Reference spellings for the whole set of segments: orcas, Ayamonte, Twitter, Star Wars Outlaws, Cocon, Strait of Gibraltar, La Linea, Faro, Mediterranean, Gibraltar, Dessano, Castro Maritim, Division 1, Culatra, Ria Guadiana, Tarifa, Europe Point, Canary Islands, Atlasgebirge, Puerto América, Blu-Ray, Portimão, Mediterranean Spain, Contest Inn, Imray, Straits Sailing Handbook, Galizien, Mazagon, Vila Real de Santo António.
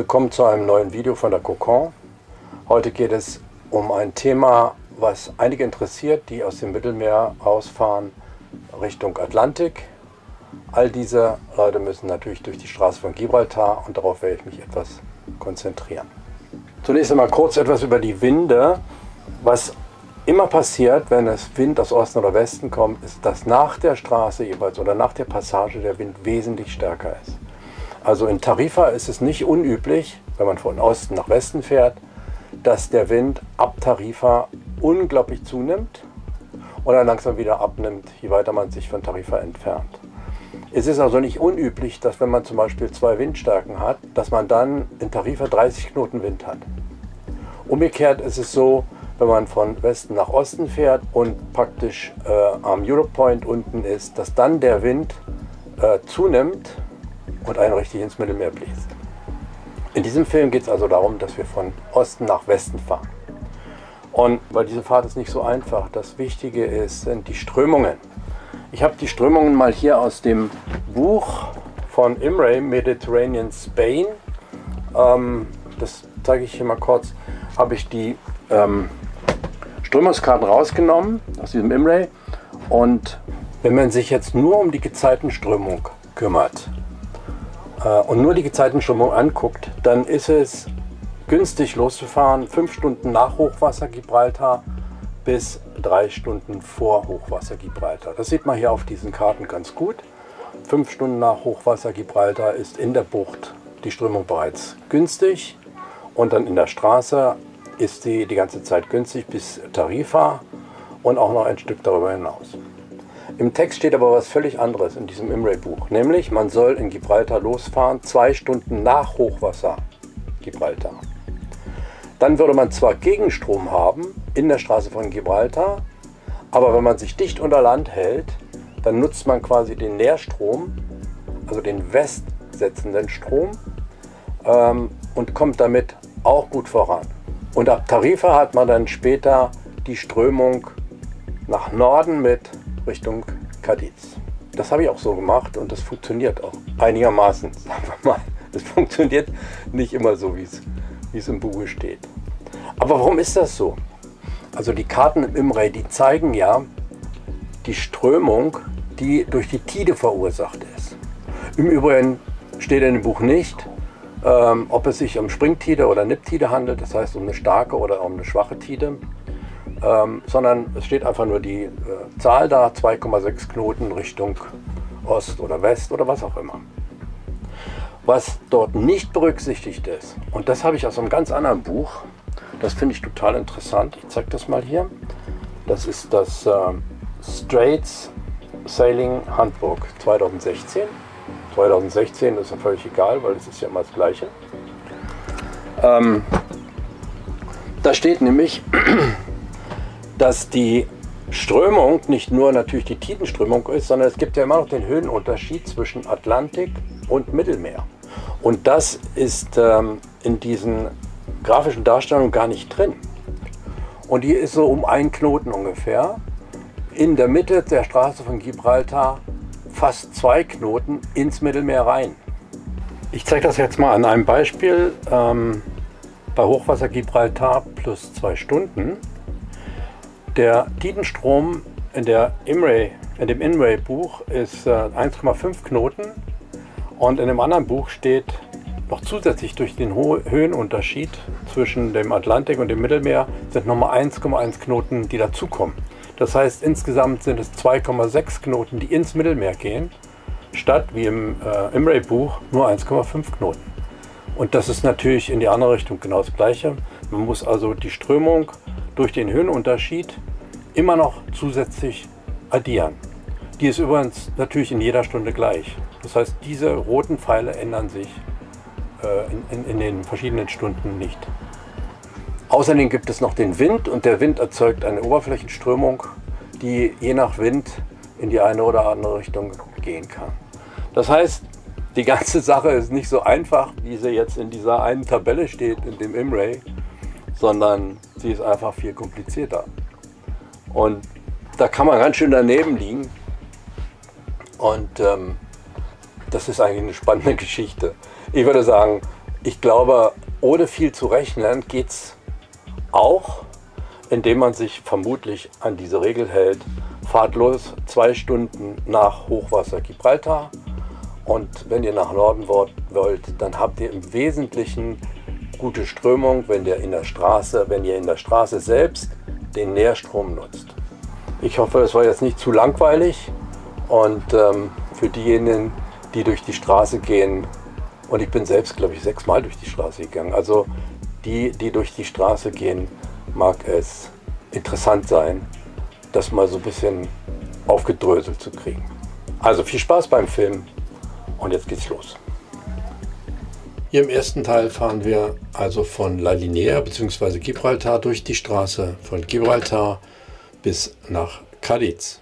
Willkommen zu einem neuen Video von der Cocon. Heute geht es um ein Thema, was einige interessiert, die aus dem Mittelmeer ausfahren Richtung Atlantik. All diese Leute müssen natürlich durch die Straße von Gibraltar und darauf werde ich mich etwas konzentrieren. Zunächst einmal kurz etwas über die Winde. Was immer passiert, wenn es Wind aus Osten oder Westen kommt, ist, dass nach der Straße jeweils oder nach der Passage der Wind wesentlich stärker ist. Also in Tarifa ist es nicht unüblich, wenn man von Osten nach Westen fährt, dass der Wind ab Tarifa unglaublich zunimmt und dann langsam wieder abnimmt, je weiter man sich von Tarifa entfernt. Es ist also nicht unüblich, dass wenn man zum Beispiel zwei Windstärken hat, dass man dann in Tarifa 30 Knoten Wind hat. Umgekehrt ist es so, wenn man von Westen nach Osten fährt und praktisch am Europe Point unten ist, dass dann der Wind zunimmt und einen richtig ins Mittelmeer bläst. In diesem Film geht es also darum, dass wir von Osten nach Westen fahren. Und weil diese Fahrt ist nicht so einfach, das Wichtige sind die Strömungen. Ich habe die Strömungen mal hier aus dem Buch von Imray, Mediterranean Spain. Das zeige ich hier mal kurz. Habe ich die Strömungskarten rausgenommen aus diesem Imray. Und wenn man sich jetzt nur um die Gezeitenströmung kümmert und nur die Gezeitenströmung anguckt, dann ist es günstig loszufahren, 5 Stunden nach Hochwasser Gibraltar bis 3 Stunden vor Hochwasser Gibraltar. Das sieht man hier auf diesen Karten ganz gut. 5 Stunden nach Hochwasser Gibraltar ist in der Bucht die Strömung bereits günstig und dann in der Straße ist sie die ganze Zeit günstig bis Tarifa und auch noch ein Stück darüber hinaus. Im Text steht aber was völlig anderes in diesem Imray-Buch, nämlich man soll in Gibraltar losfahren 2 Stunden nach Hochwasser Gibraltar. Dann würde man zwar Gegenstrom haben in der Straße von Gibraltar, aber wenn man sich dicht unter Land hält, dann nutzt man quasi den Nährstrom, also den westsetzenden Strom und kommt damit auch gut voran. Und ab Tarifa hat man dann später die Strömung nach Norden mit Richtung Cadiz. Das habe ich auch so gemacht und das funktioniert auch einigermaßen, sagen wir mal. Das funktioniert nicht immer so, wie es im Buch steht. Aber warum ist das so? Also die Karten im Imray, die zeigen ja die Strömung, die durch die Tide verursacht ist. Im Übrigen steht in dem Buch nicht, ob es sich um Springtide oder Nipptide handelt, das heißt um eine starke oder um eine schwache Tide, sondern es steht einfach nur die Zahl da, 2,6 Knoten Richtung Ost oder West oder was auch immer. Was dort nicht berücksichtigt ist, und das habe ich aus einem ganz anderen Buch, das finde ich total interessant, ich zeige das mal hier, das ist das Straits Sailing Handbook 2016. 2016 ist ja völlig egal, weil es ist ja immer das Gleiche. Da steht nämlich, dass die Strömung nicht nur natürlich die Tidenströmung ist, sondern es gibt ja immer noch den Höhenunterschied zwischen Atlantik und Mittelmeer. Und das ist in diesen grafischen Darstellungen gar nicht drin. Und die ist so um 1 Knoten ungefähr. In der Mitte der Straße von Gibraltar fast 2 Knoten ins Mittelmeer rein. Ich zeige das jetzt mal an einem Beispiel. Bei Hochwasser Gibraltar plus 2 Stunden. Der Tidenstrom in dem Imray-Buch ist 1,5 Knoten und in dem anderen Buch steht noch zusätzlich durch den Höhenunterschied zwischen dem Atlantik und dem Mittelmeer sind nochmal 1,1 Knoten, die dazukommen. Das heißt, insgesamt sind es 2,6 Knoten, die ins Mittelmeer gehen, statt wie im Imray-Buch nur 1,5 Knoten. Und das ist natürlich in die andere Richtung genau das Gleiche. Man muss also die Strömung durch den Höhenunterschied immer noch zusätzlich addieren. Die ist übrigens natürlich in jeder Stunde gleich. Das heißt, diese roten Pfeile ändern sich in den verschiedenen Stunden nicht. Außerdem gibt es noch den Wind und der Wind erzeugt eine Oberflächenströmung, die je nach Wind in die eine oder andere Richtung gehen kann. Das heißt, die ganze Sache ist nicht so einfach, wie sie jetzt in dieser einen Tabelle steht, in dem Imray, sondern sie ist einfach viel komplizierter. Und da kann man ganz schön daneben liegen und das ist eigentlich eine spannende Geschichte. Ich würde sagen, Ich glaube, ohne viel zu rechnen geht es auch, indem man sich vermutlich an diese Regel hält. Fahrt los 2 Stunden nach Hochwasser Gibraltar, und wenn ihr nach Norden wollt, dann habt ihr im Wesentlichen gute Strömung, wenn ihr in der Straße selbst den Nährstrom nutzt. Ich hoffe, es war jetzt nicht zu langweilig, und für diejenigen, die durch die Straße gehen, und ich bin selbst, glaube ich, 6-mal durch die Straße gegangen, also die durch die Straße gehen, mag es interessant sein, das mal so ein bisschen aufgedröselt zu kriegen. Also viel Spaß beim Filmen, und jetzt geht's los. Hier im ersten Teil fahren wir also von La Linea bzw. Gibraltar durch die Straße von Gibraltar bis nach Cadiz.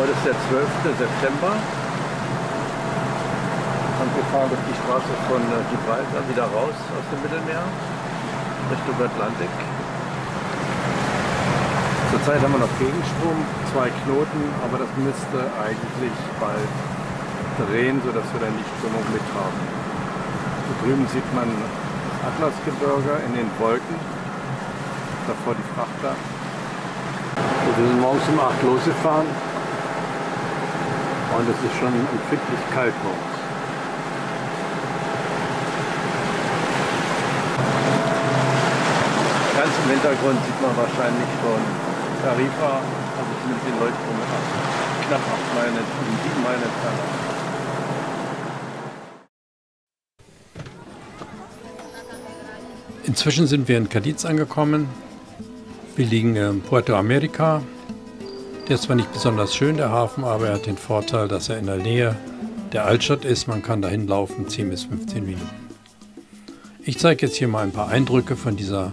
Heute ist der 12. September und wir fahren durch die Straße von Gibraltar wieder raus aus dem Mittelmeer Richtung Atlantik. Zurzeit haben wir noch Gegenstrom, 2 Knoten, aber das müsste eigentlich bald drehen, sodass wir dann die Strömung mit haben. Da drüben sieht man das Atlasgebirge in den Wolken, davor die Frachter. Wir sind morgens um 8 losgefahren und es ist schon empfindlich kalt morgens. Ganz im Hintergrund sieht man wahrscheinlich schon Tarifa, also zumindest den Leuchtturm knapp 7 Meilen entfernt. Inzwischen sind wir in Cadiz angekommen. Wir liegen in Puerto América. Der ist zwar nicht besonders schön, der Hafen, aber er hat den Vorteil, dass er in der Nähe der Altstadt ist. Man kann dahin laufen, 10 bis 15 Minuten. Ich zeige jetzt hier mal ein paar Eindrücke von dieser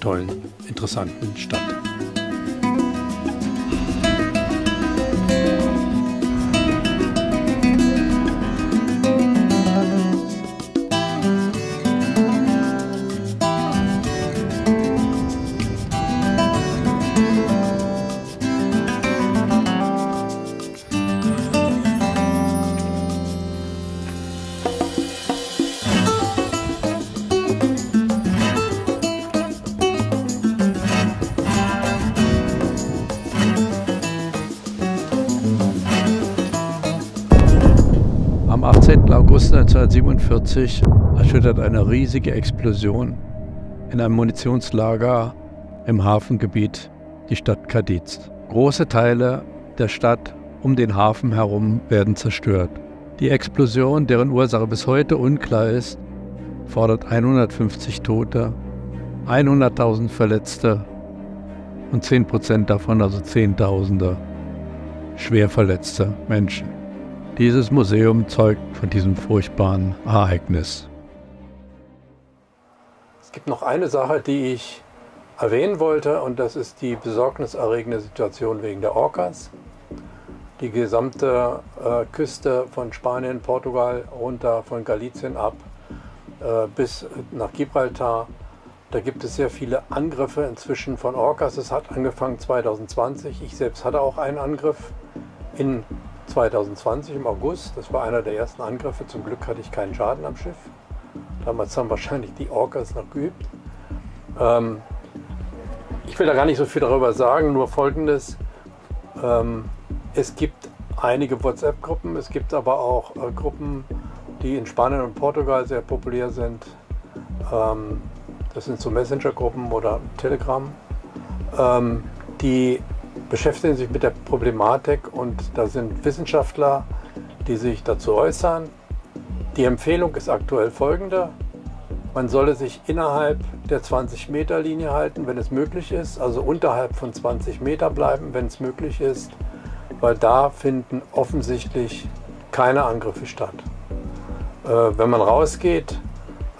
tollen, interessanten Stadt. Am 18. August 1947 erschüttert eine riesige Explosion in einem Munitionslager im Hafengebiet die Stadt Cadiz. Große Teile der Stadt um den Hafen herum werden zerstört. Die Explosion, deren Ursache bis heute unklar ist, fordert 150 Tote, 100.000 Verletzte und 10% davon, also Zehntausende, schwer verletzte Menschen. Dieses Museum zeugt von diesem furchtbaren Ereignis. Es gibt noch eine Sache, die ich erwähnen wollte, und das ist die besorgniserregende Situation wegen der Orcas. Die gesamte Küste von Spanien, Portugal, runter von Galizien ab bis nach Gibraltar. Da gibt es sehr viele Angriffe inzwischen von Orcas. Es hat angefangen 2020. Ich selbst hatte auch einen Angriff in 2020 im August, das war einer der ersten Angriffe. Zum Glück hatte ich keinen Schaden am Schiff. Damals haben wahrscheinlich die Orcas noch geübt. Ich will da gar nicht so viel darüber sagen, nur Folgendes. Es gibt einige WhatsApp-Gruppen, es gibt aber auch Gruppen, die in Spanien und Portugal sehr populär sind. Das sind so Messenger-Gruppen oder Telegram, die beschäftigen sich mit der Problematik, und da sind Wissenschaftler, die sich dazu äußern. Die Empfehlung ist aktuell folgende: Man solle sich innerhalb der 20-Meter-Linie halten, wenn es möglich ist, also unterhalb von 20 Meter bleiben, wenn es möglich ist, weil da finden offensichtlich keine Angriffe statt. Wenn man rausgeht,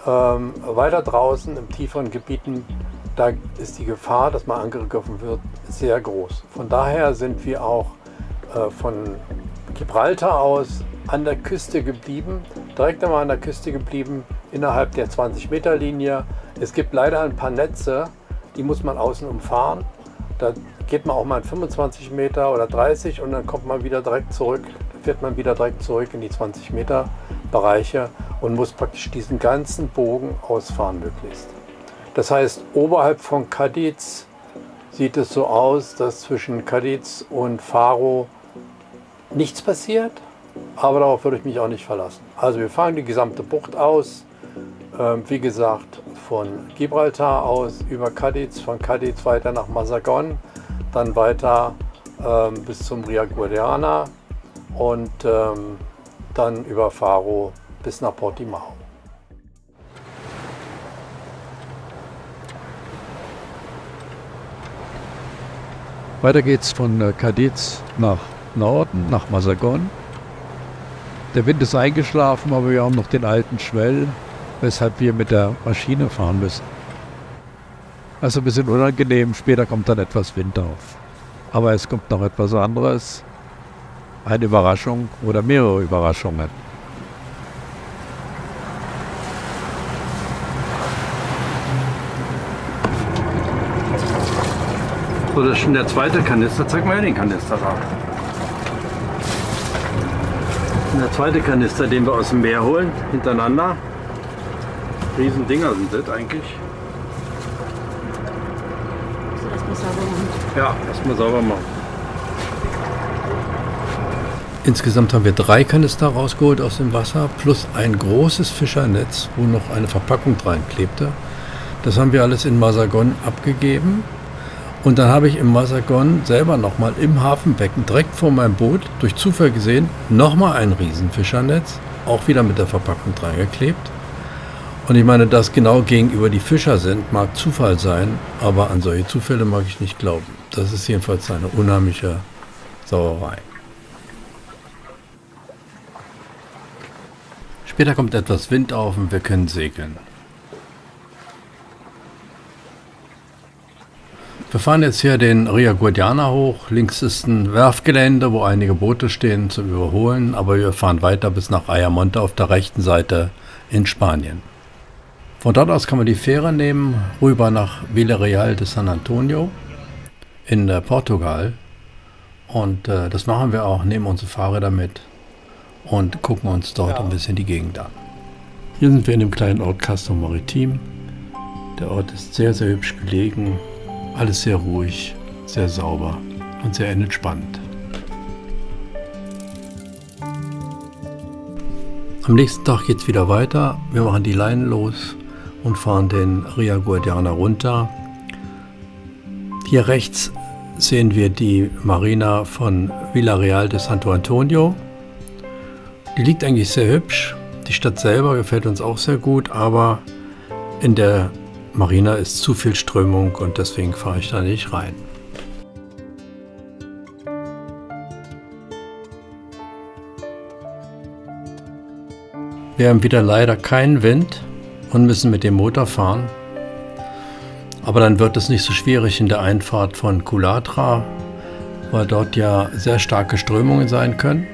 weiter draußen in tieferen Gebieten, da ist die Gefahr, dass man angegriffen wird, sehr groß. Von daher sind wir auch von Gibraltar aus an der Küste geblieben, direkt einmal an der Küste geblieben, innerhalb der 20-Meter-Linie. Es gibt leider ein paar Netze, die muss man außen umfahren. Da geht man auch mal 25 Meter oder 30 und dann kommt man wieder direkt zurück. Ankunft wird man wieder direkt zurück in die 20-Meter-Bereiche und muss praktisch diesen ganzen Bogen ausfahren möglichst. Das heißt, oberhalb von Cadiz sieht es so aus, dass zwischen Cadiz und Faro nichts passiert, aber darauf würde ich mich auch nicht verlassen. Also wir fahren die gesamte Bucht aus, wie gesagt von Gibraltar aus über Cadiz, von Cadiz weiter nach Mazagon, dann weiter bis zum Ria Guadiana und dann über Faro bis nach Portimão. Weiter geht's von Cadiz nach Norden, nach Mazagon. Der Wind ist eingeschlafen, aber wir haben noch den alten Schwell, weshalb wir mit der Maschine fahren müssen. Also ein bisschen unangenehm, später kommt dann etwas Wind auf. Aber es kommt noch etwas anderes, eine Überraschung oder mehrere Überraschungen. So, das ist schon der zweite Kanister. Zeig mal den Kanister da. Der zweite Kanister, den wir aus dem Meer holen, hintereinander. Riesen Dinger sind das eigentlich. Also erstmal sauber machen. Ja, erstmal sauber machen. Insgesamt haben wir 3 Kanister rausgeholt aus dem Wasser, plus ein großes Fischernetz, wo noch eine Verpackung dran klebte. Das haben wir alles in Mazagon abgegeben. Und dann habe ich im Mazagon selber nochmal im Hafenbecken direkt vor meinem Boot durch Zufall gesehen, nochmal ein Riesenfischernetz, auch wieder mit der Verpackung dran geklebt. Und ich meine, dass genau gegenüber die Fischer sind, mag Zufall sein, aber an solche Zufälle mag ich nicht glauben. Das ist jedenfalls eine unheimliche Sauerei. Später kommt etwas Wind auf und wir können segeln. Wir fahren jetzt hier den Ria Guadiana hoch, links ist ein Werfgelände, wo einige Boote stehen zum Überholen, aber wir fahren weiter bis nach Ayamonte auf der rechten Seite in Spanien. Von dort aus kann man die Fähre nehmen, rüber nach Vila Real de Santo António in Portugal, und das machen wir auch, nehmen unsere Fahrräder mit und gucken uns dort ein bisschen die Gegend an. Hier sind wir in dem kleinen Ort Castro Maritim. Der Ort ist sehr, sehr hübsch gelegen. Alles sehr ruhig, sehr sauber und sehr entspannt. Am nächsten Tag geht es wieder weiter. Wir machen die Leinen los und fahren den Ria Guadiana runter. Hier rechts sehen wir die Marina von Vila Real de Santo Antonio. Die liegt eigentlich sehr hübsch. Die Stadt selber gefällt uns auch sehr gut, aber in der Marina ist zu viel Strömung und deswegen fahre ich da nicht rein. Wir haben wieder leider keinen Wind und müssen mit dem Motor fahren. Aber dann wird es nicht so schwierig in der Einfahrt von Culatra, weil dort ja sehr starke Strömungen sein können.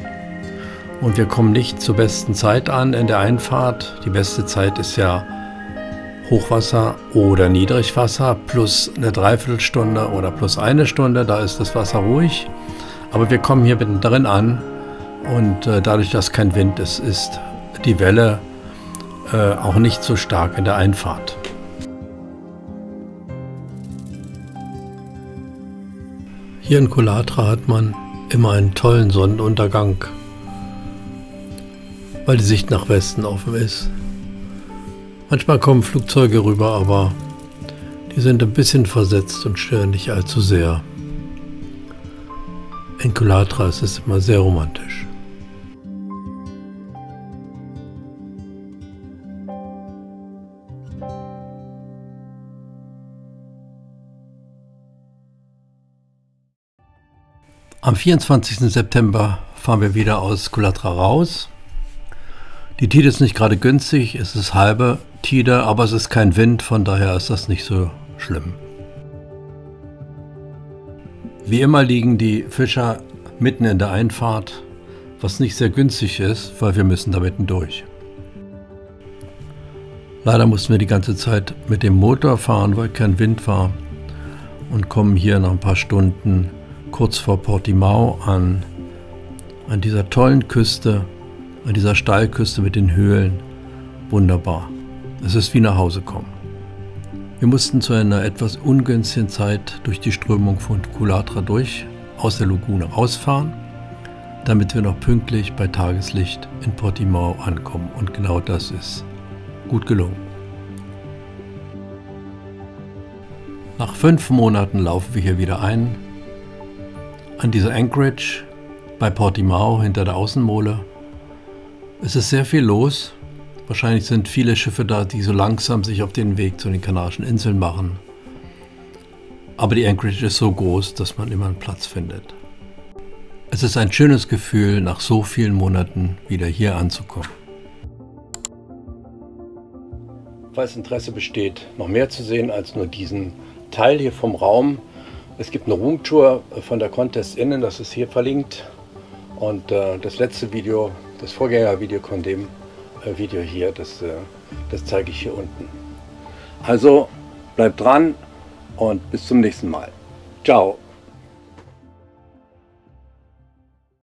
Und wir kommen nicht zur besten Zeit an in der Einfahrt. Die beste Zeit ist ja Hochwasser oder Niedrigwasser plus eine Dreiviertelstunde oder plus eine Stunde, da ist das Wasser ruhig. Aber wir kommen hier mittendrin an und dadurch, dass kein Wind ist, ist die Welle auch nicht so stark in der Einfahrt. Hier in Culatra hat man immer einen tollen Sonnenuntergang, weil die Sicht nach Westen offen ist. Manchmal kommen Flugzeuge rüber, aber die sind ein bisschen versetzt und stören nicht allzu sehr. In Culatra ist es immer sehr romantisch. Am 24. September fahren wir wieder aus Culatra raus. Die Tide ist nicht gerade günstig, es ist halbe Tide, aber es ist kein Wind, von daher ist das nicht so schlimm. Wie immer liegen die Fischer mitten in der Einfahrt, was nicht sehr günstig ist, weil wir müssen da mitten durch. Leider mussten wir die ganze Zeit mit dem Motor fahren, weil kein Wind war, und kommen hier nach ein paar Stunden kurz vor Portimão an. an dieser tollen Küste, an dieser Steilküste mit den Höhlen. Wunderbar. Es ist wie nach Hause kommen. Wir mussten zu einer etwas ungünstigen Zeit durch die Strömung von Culatra durch, aus der Lagune rausfahren, damit wir noch pünktlich bei Tageslicht in Portimão ankommen. Und genau das ist gut gelungen. Nach 5 Monaten laufen wir hier wieder ein, an dieser Anchorage bei Portimão hinter der Außenmole. Es ist sehr viel los. Wahrscheinlich sind viele Schiffe da, die so langsam sich auf den Weg zu den Kanarischen Inseln machen. Aber die Anchorage ist so groß, dass man immer einen Platz findet. Es ist ein schönes Gefühl, nach so vielen Monaten wieder hier anzukommen. Falls Interesse besteht, noch mehr zu sehen als nur diesen Teil hier vom Raum. Es gibt eine Roomtour von der Contest Inn, das ist hier verlinkt. Und das letzte Video, das Vorgängervideo von dem Video hier, das zeige ich hier unten. Also bleibt dran und bis zum nächsten Mal. Ciao!